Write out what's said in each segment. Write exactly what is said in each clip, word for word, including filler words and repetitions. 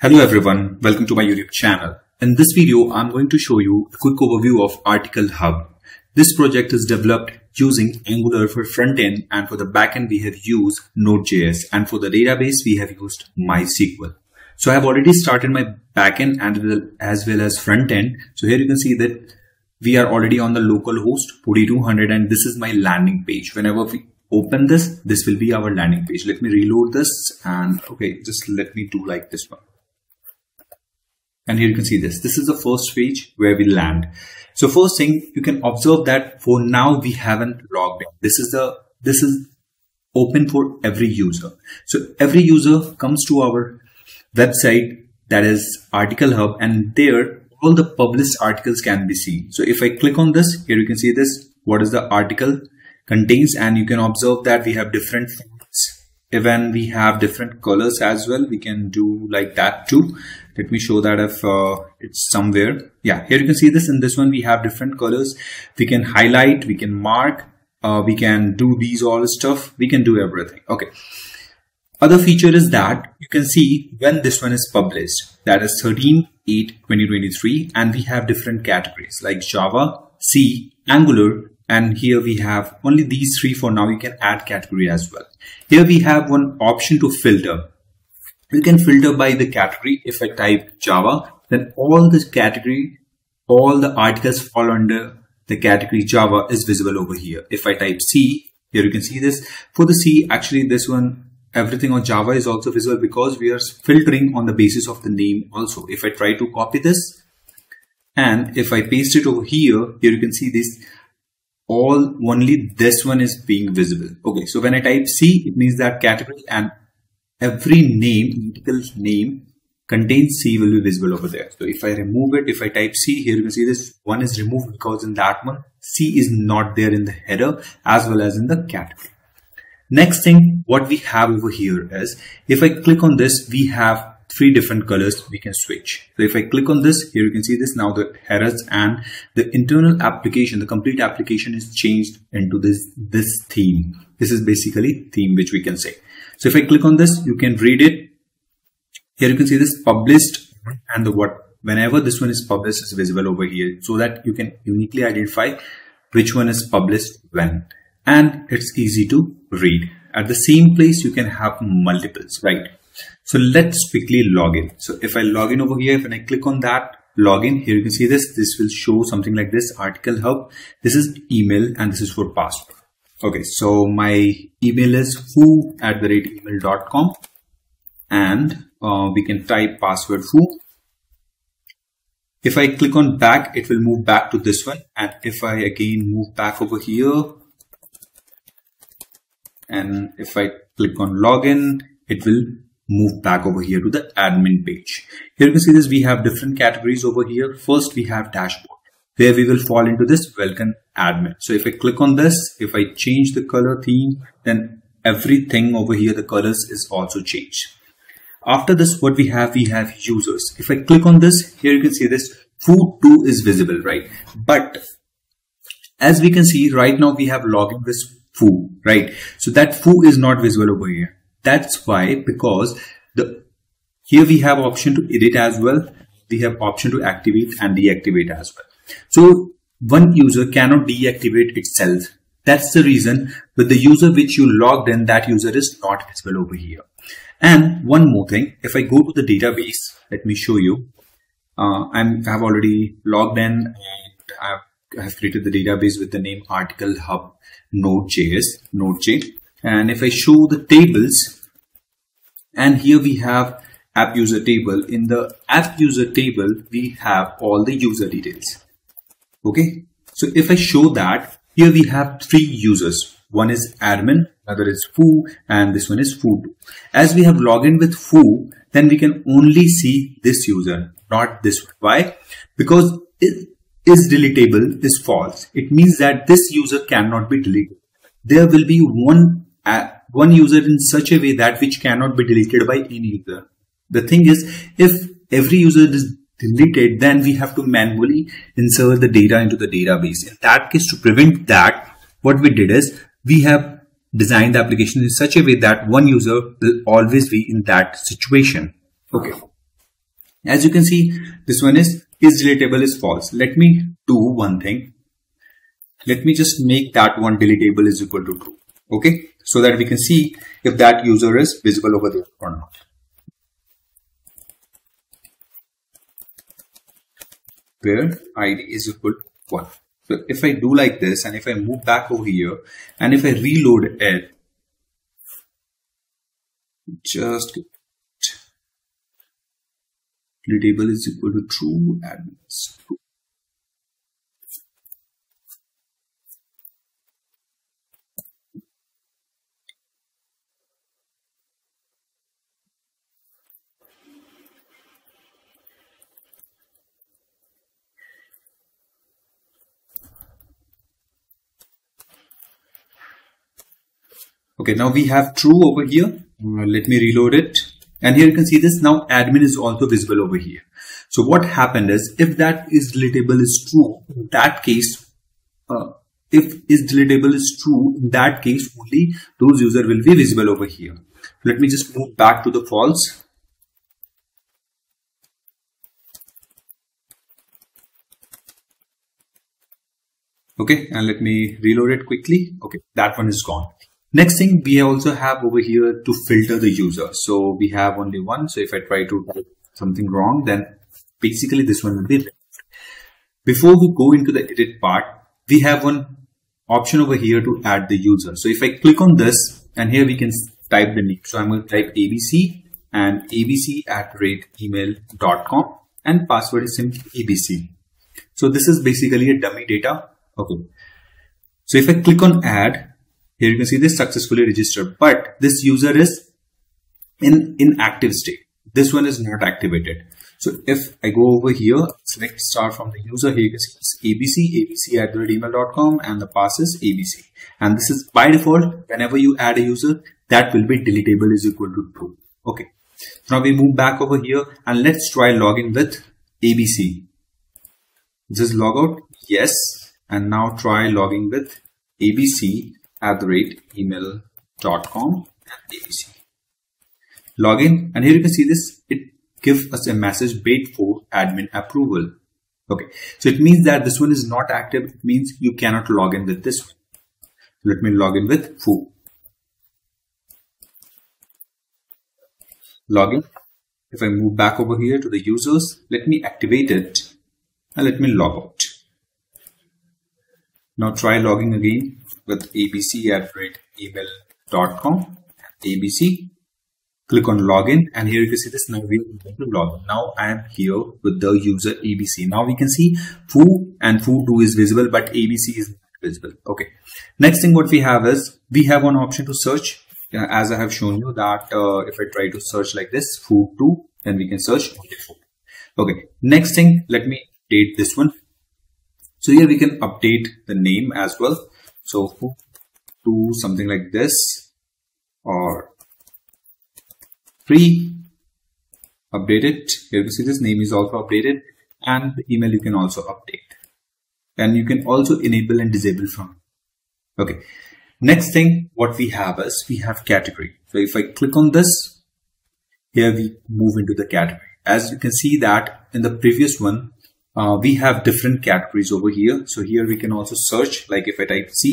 Hello everyone, welcome to my YouTube channel. In this video, I'm going to show you a quick overview of Article Hub. This project is developed using Angular for front-end, and for the back-end we have used Node.js, and for the database we have used MySQL. So I have already started my back-end and as well as front-end. So here you can see that we are already on the local host forty-two hundred, and this is my landing page. Whenever we open this, this will be our landing page. Let me reload this and okay, just let me do like this one. And here you can see this. This is the first page where we land. So first thing, you can observe that for now we haven't logged in. This is the this is open for every user. So every user comes to our website, that is Article Hub, and there all the published articles can be seen. So if I click on this, here you can see this. What is the article contains, and you can observe that we have different fonts. Even we have different colors as well. We can do like that too. Let me show that if uh, it's somewhere. Yeah, here you can see this. In this one, we have different colors. We can highlight, we can mark, uh, we can do these all stuff. We can do everything. Okay. Other feature is that you can see when this one is published. That is thirteen eight twenty twenty-three, and we have different categories like Java, C, Angular, and here we have only these three for now. You can add category as well. Here we have one option to filter. You can filter by the category. If I type Java, then all this category, all the articles fall under the category Java is visible over here. If I type C, here you can see this. For the C, actually this one, everything on Java is also visible because we are filtering on the basis of the name also. If I try to copy this and if I paste it over here, here you can see this. All only this one is being visible. Okay, so when I type C, it means that category and every name, article name contains C will be visible over there. So if I remove it, if I type C, here you can see this one is removed because in that one, C is not there in the header as well as in the category. Next thing, what we have over here is, if I click on this, we have three different colors we can switch. So if I click on this, here you can see this. Now the headers and the internal application, the complete application is changed into this, this theme. This is basically theme, which we can say. So if I click on this, you can read it. Here you can see this published and the what, whenever this one is published is visible over here, so that you can uniquely identify which one is published when, and it's easy to read. At the same place, you can have multiples, right? So let's quickly log in. So if I log in over here, when I click on that login, here you can see this, this will show something like this, Article Hub. This is email and this is for password. Okay, so my email is foo at the rate email.com, and uh, we can type password foo. If I click on back, it will move back to this one. And if I again move back over here, and if I click on login, it will move back over here to the admin page. Here you can see this, we have different categories over here. First, we have dashboard, where we will fall into this welcome admin. So if I click on this, if I change the color theme, then everything over here, the colors is also changed. After this, what we have, we have users. If I click on this, here you can see this, food too is visible, right? But as we can see right now, we have logged in this foo, right? So that foo is not visible over here. That's why, because the here we have option to edit as well. We have option to activate and deactivate as well. So one user cannot deactivate itself. That's the reason with the user which you logged in, that user is not visible over here. And one more thing, if I go to the database, let me show you. Uh, I'm, I have already logged in and I've, I have created the database with the name Article Hub Node.js, Node.js. And if I show the tables, and here we have app user table. In the app user table, we have all the user details. Okay. So if I show that, here we have three users. One is admin, another is foo, and this one is food. As we have logged in with foo, then we can only see this user, not this one. Why? Because is deletable is false. It means that this user cannot be deleted. There will be one Uh, one user in such a way that which cannot be deleted by any user. The thing is, if every user is deleted, then we have to manually insert the data into the database. In that case, to prevent that, what we did is we have designed the application in such a way that one user will always be in that situation. Okay. As you can see, this one is is deletable is false. Let me do one thing. Let me just make that one deletable is equal to true. Okay, so that we can see if that user is visible over there or not. Where I D is equal to one. So if I do like this, and if I move back over here, and if I reload it, just deletable is equal to true admins. Okay, now we have true over here. Uh, let me reload it. And here you can see this now admin is also visible over here. So what happened is, if that is deletable is true, in that case, uh, if is deletable is true, in that case only those user will be visible over here. Let me just move back to the false. Okay, and let me reload it quickly. Okay, that one is gone. Next thing we also have over here to filter the user. So we have only one. So if I try to type something wrong, then basically this one will be removed. Before we go into the edit part, we have one option over here to add the user. So if I click on this, and here we can type the name. So I'm going to type A B C and A B C at rate email dot com and password is simply A B C. So this is basically a dummy data. Okay. So if I click on add, here you can see this successfully registered, but this user is in inactive state. This one is not activated. So if I go over here, select star from the user, here you can see it's A B C, A B C at email dot com and the pass is A B C. And this is by default, whenever you add a user, that will be deletable is equal to true. Okay. So now we move back over here and let's try login with A B C. Just log out. Yes. And now try logging with A B C at the rate email dot com and A B C. Login, and here you can see this, it gives us a message wait for admin approval. Okay, so it means that this one is not active. It means you cannot log in with this one. Let me log in with foo. Login. If I move back over here to the users, let me activate it and let me log out. Now try logging again with A B C at email dot com, A B C. Click on login, and here you can see this now we are going to login. Now I am here with the user A B C. Now we can see foo and foo two is visible, but A B C is not visible. Okay. Next thing what we have is we have one option to search. As I have shown you that uh, if I try to search like this foo two, then we can search only foo. Okay. Next thing, let me update this one. So here we can update the name as well. So foo two something like this or three, update it. Here you see this name is also updated and the email you can also update. And you can also enable and disable from. Okay. Next thing what we have is we have category. So if I click on this, here we move into the category. As you can see that in the previous one, Uh, we have different categories over here. So here we can also search, like if I type C,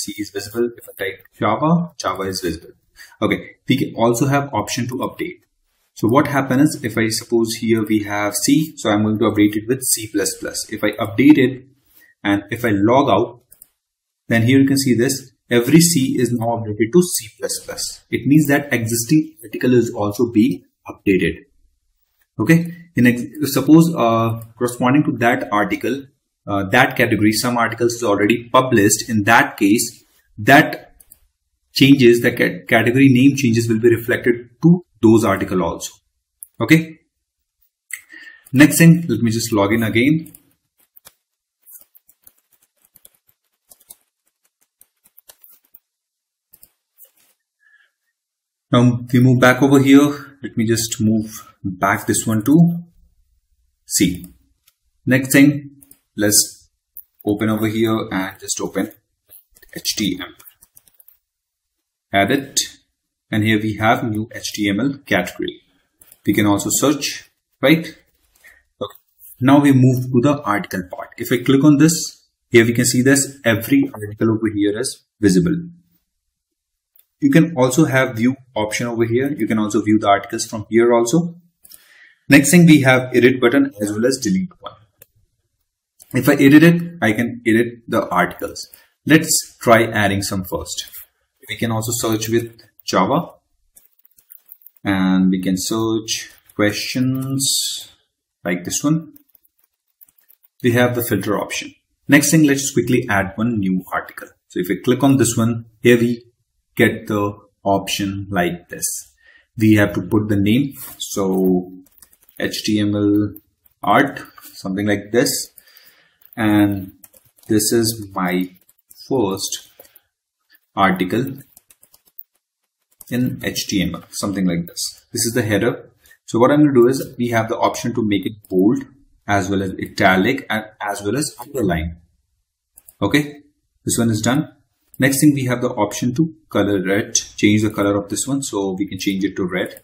C is visible. If I type Java, Java is visible. Okay, we can also have option to update. So what happens is if I suppose here we have C, so I'm going to update it with C plus plus. If I update it and if I log out, then here you can see this, every C is now updated to C plus plus. It means that existing article is also being updated. Okay, in suppose uh, corresponding to that article, uh, that category, some articles is already published. In that case, that changes, the cat category name changes will be reflected to those article also. Okay. Next thing, let me just log in again. Now we move back over here. Let me just move back this one to C. Next thing, let's open over here and just open H T M L. Add it. And here we have new H T M L category. We can also search, right? Now we move to the article part. If I click on this, here we can see this every article over here is visible. You can also have view option over here. You can also view the articles from here also. Next thing, we have edit button as well as delete one. If I edit it, I can edit the articles. Let's try adding some first. We can also search with Java and we can search questions like this one. We have the filter option. Next thing, let's quickly add one new article. So if I click on this one, here we get the option like this. We have to put the name. So H T M L art, something like this. And this is my first article in H T M L, something like this. This is the header. So what I'm going to do is we have the option to make it bold as well as italic and as well as underline. Okay, this one is done. Next thing, we have the option to color it, change the color of this one. So we can change it to red.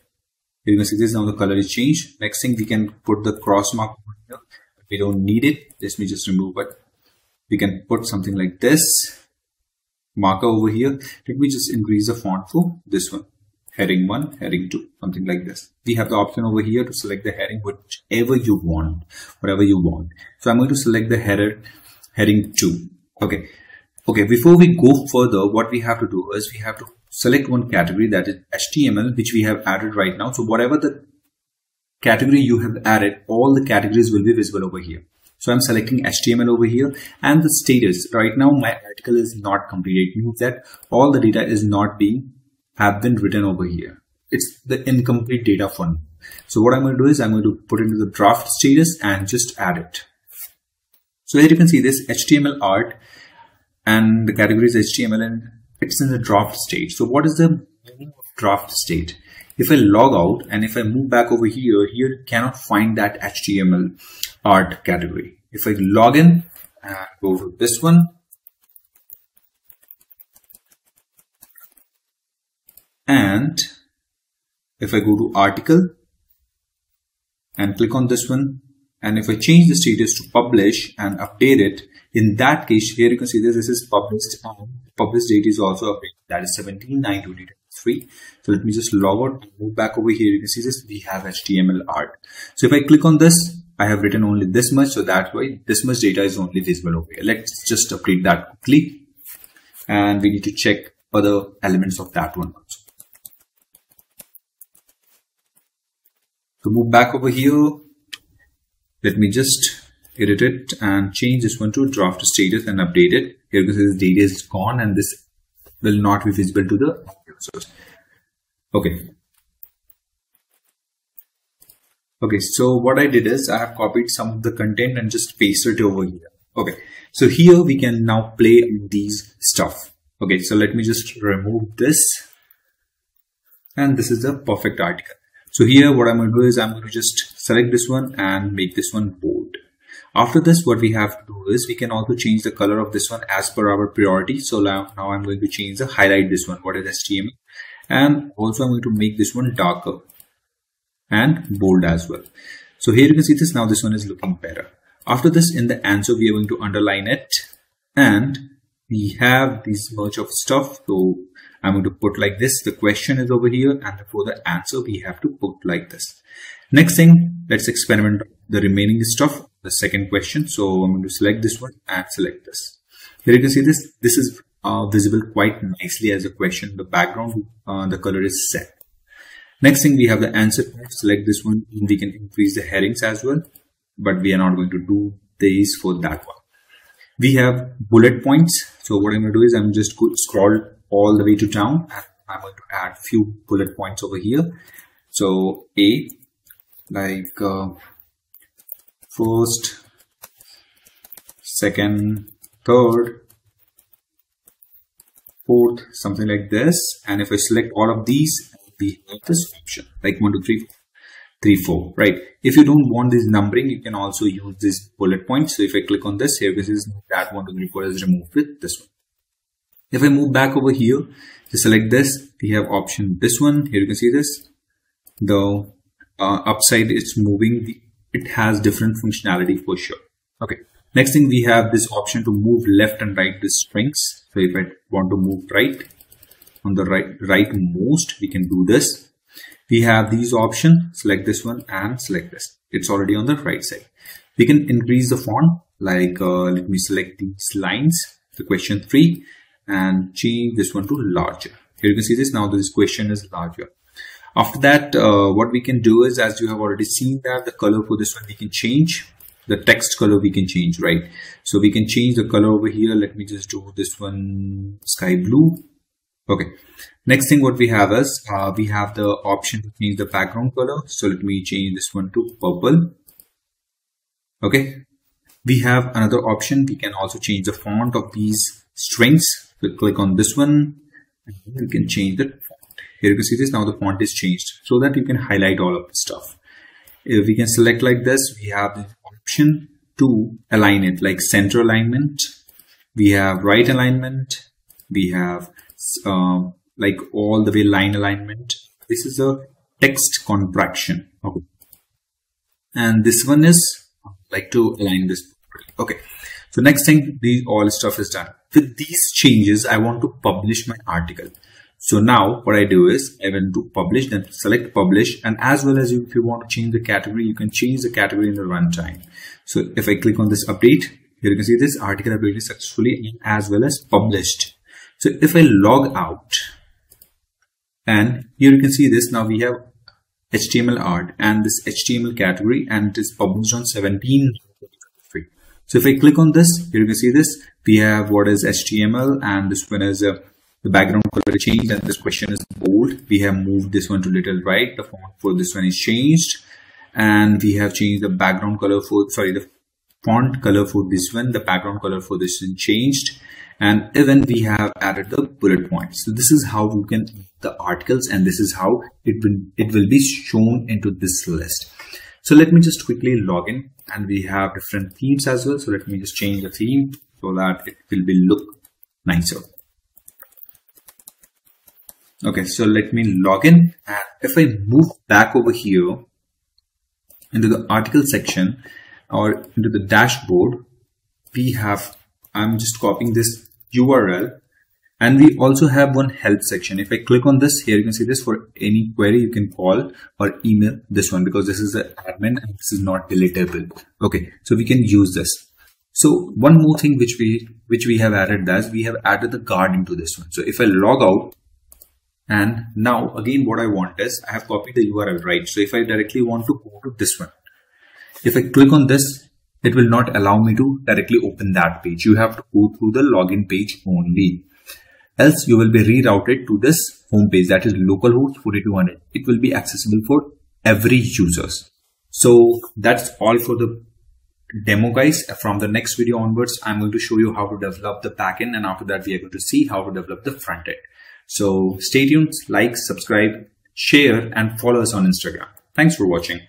You can see this now the color is changed. Next thing, we can put the cross mark here. We don't need it. Let me just remove it. We can put something like this marker over here. Let me just increase the font for this one. Heading one, heading two, something like this. We have the option over here to select the heading, whichever you want, whatever you want. So I'm going to select the header, heading two. Okay. Okay. Before we go further, what we have to do is we have to select one category, that is H T M L, which we have added right now. So whatever the category you have added, all the categories will be visible over here. So I'm selecting H T M L over here, and the status right now, my article is not completed. It means that all the data is not being have been written over here. It's the incomplete data for me. So what I'm going to do is I'm going to put into the draft status and just add it. So here you can see this H T M L art and the category is H T M L and it's in the draft state. So what is the draft state? If I log out and if I move back over here, here you cannot find that H T M L art category. If I log in and go to this one, and if I go to article and click on this one, and if I change the status to publish and update it, in that case, here you can see this, this is published. Published date is also updated. That is seventeen nine twenty twenty-three. So let me just log out and move back over here. You can see this, we have H T M L art. So if I click on this, I have written only this much. So that's why this much data is only visible over here. Let's just update that quickly. And we need to check other elements of that one also. So move back over here. Let me just edit it and change this one to draft status and update it. Here because this data is gone and this will not be visible to the users. Okay. Okay. So what I did is I have copied some of the content and just pasted it over here. Okay. So here we can now play these stuff. Okay. So let me just remove this. And this is the perfect article. So here what I'm going to do is I'm going to just select this one and make this one bold. After this, what we have to do is we can also change the color of this one as per our priority. So now, now I'm going to change the highlight this one, what is H T M L. And also I'm going to make this one darker and bold as well. So here you can see this now, this one is looking better. After this, in the answer, we are going to underline it. And we have this merge of stuff. So I'm going to put like this, the question is over here, and for the answer we have to put like this. Next thing, let's experiment the remaining stuff, the second question. So I'm going to select this one and select this. Here you can see this, this is uh, visible quite nicely as a question. The background, uh, the color is set. Next thing, we have the answer part. Select this one. We can increase the headings as well, but we are not going to do these for that one. We have bullet points. So what I'm going to do is I'm just going to scroll all the way to down. I'm going to add few bullet points over here. So A, like uh, first, second, third, fourth, something like this. And if I select all of these, we have this option like one, two, three, four, three, four, right? If you don't want this numbering, you can also use this bullet point. So if I click on this here, this is that one, two, three, four is removed with this one. If I move back over here, to select this, we have option this one. Here you can see this. The uh, upside is moving the it has different functionality for sure. Okay. Next thing, we have this option to move left and right the strings. So if I want to move right, on the right rightmost, we can do this. We have these options, select this one and select this. It's already on the right side. We can increase the font, like uh, let me select these lines, the question three, and change this one to larger. Here you can see this now, this question is larger. After that, uh, what we can do is, as you have already seen that the color for this one we can change. The text color we can change, right? So we can change the color over here. Let me just do this one sky blue. Okay. Next thing what we have is, uh, we have the option to change the background color. So let me change this one to purple. Okay. We have another option. We can also change the font of these strings. So click on this one. And you can change the font. Here you can see this. Now the font is changed so that you can highlight all of the stuff. If we can select like this, we have the option to align it, like center alignment. We have right alignment. We have uh, like all the way line alignment. This is a text contraction. Okay. And this one is like to align this. Okay. So next thing, these all stuff is done. With these changes, I want to publish my article. So now what I do is, I went to publish, then select publish, and as well as you, if you want to change the category, you can change the category in the runtime. So if I click on this update, here you can see this article updated successfully as well as published. So if I log out, and here you can see this, now we have H T M L art and this H T M L category, and it is published on seventeenth. So if I click on this, here you can see this, we have what is H T M L, and this one is a the background color changed, and this question is bold. We have moved this one to little right. The font for this one is changed, and we have changed the background color for, sorry, the font color for this one. The background color for this one changed, and even we have added the bullet points. So this is how you can add the articles, and this is how it will it will be shown into this list. So let me just quickly log in, and we have different themes as well. So let me just change the theme so that it will be look nicer. Okay, so let me log in, and if I move back over here into the article section or into the dashboard, we have, I'm just copying this U R L, and we also have one help section. If I click on this, here you can see this, for any query you can call or email this one, because this is an admin and this is not deletable. Okay, so we can use this. So one more thing which we which we have added, that we have added the guard into this one. So if I log out, and now again what I want is, I have copied the U R L, right? So if I directly want to go to this one, if I click on this, it will not allow me to directly open that page. You have to go through the login page only, else you will be rerouted to this home page, that is localhost forty-two hundred. It will be accessible for every users. So that's all for the demo, guys. From the next video onwards, I'm going to show you how to develop the backend, and after that we are going to see how to develop the front end. So stay tuned, like, subscribe, share, and follow us on Instagram. Thanks for watching.